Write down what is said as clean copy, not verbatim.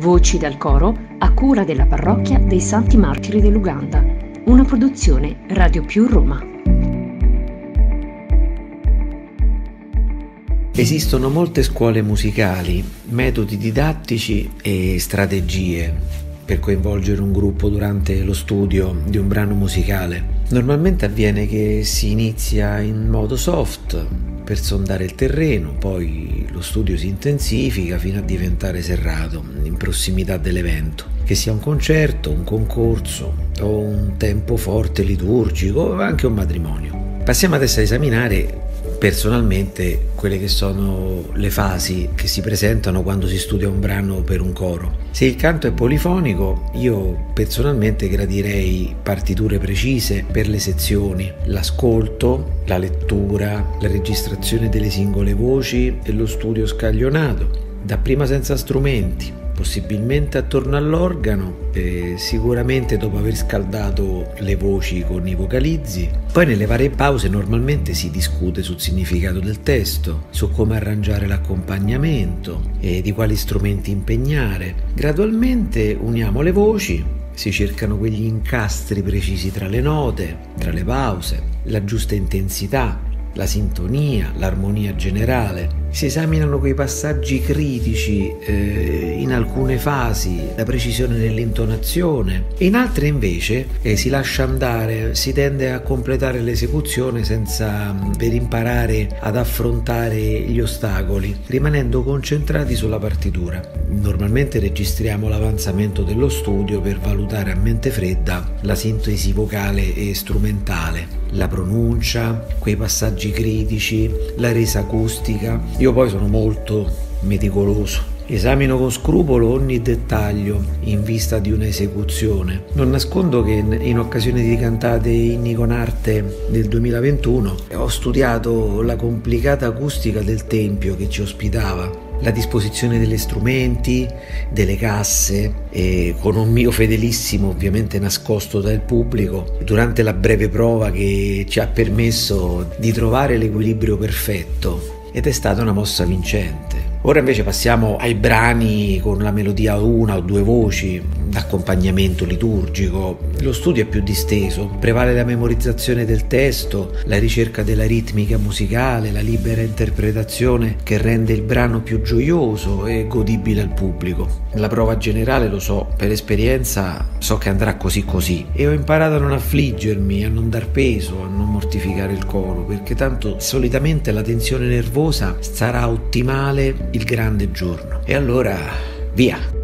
Voci dal coro a cura della parrocchia dei Santi Martiri dell'Uganda, una produzione Radio Più Roma. Esistono molte scuole musicali, metodi didattici e strategie per coinvolgere un gruppo durante lo studio di un brano musicale. Normalmente avviene che si inizia in modo soft per sondare il terreno, poi lo studio si intensifica fino a diventare serrato in prossimità dell'evento, che sia un concerto, un concorso o un tempo forte liturgico o anche un matrimonio. Passiamo adesso a esaminare personalmente quelle che sono le fasi che si presentano quando si studia un brano per un coro. Se il canto è polifonico, io personalmente gradirei partiture precise per le sezioni, l'ascolto, la lettura, la registrazione delle singole voci e lo studio scaglionato, dapprima senza strumenti, possibilmente attorno all'organo, sicuramente dopo aver scaldato le voci con i vocalizzi. Poi nelle varie pause normalmente si discute sul significato del testo, su come arrangiare l'accompagnamento e di quali strumenti impegnare. Gradualmente uniamo le voci, si cercano quegli incastri precisi tra le note, tra le pause, la giusta intensità, la sintonia, l'armonia generale. Si esaminano quei passaggi critici in alcune fasi, la precisione dell'intonazione, e in altre invece si lascia andare, si tende a completare l'esecuzione senza per imparare ad affrontare gli ostacoli, rimanendo concentrati sulla partitura. Normalmente registriamo l'avanzamento dello studio per valutare a mente fredda la sintesi vocale e strumentale, la pronuncia, quei passaggi critici, la resa acustica. Io poi sono molto meticoloso, esamino con scrupolo ogni dettaglio in vista di un'esecuzione. Non nascondo che in occasione di Cantate Inni con Arte del 2021 ho studiato la complicata acustica del tempio che ci ospitava, la disposizione degli strumenti, delle casse, e con un mio fedelissimo ovviamente nascosto dal pubblico durante la breve prova che ci ha permesso di trovare l'equilibrio perfetto, ed è stata una mossa vincente. Ora invece passiamo ai brani con la melodia a una o due voci, d'accompagnamento liturgico. Lo studio è più disteso, prevale la memorizzazione del testo, la ricerca della ritmica musicale, la libera interpretazione che rende il brano più gioioso e godibile al pubblico. La prova generale, lo so, per esperienza so che andrà così così, e ho imparato a non affliggermi, a non dar peso, a non mortificare il coro, perché tanto solitamente la tensione nervosa sarà ottimale il grande giorno. E allora via!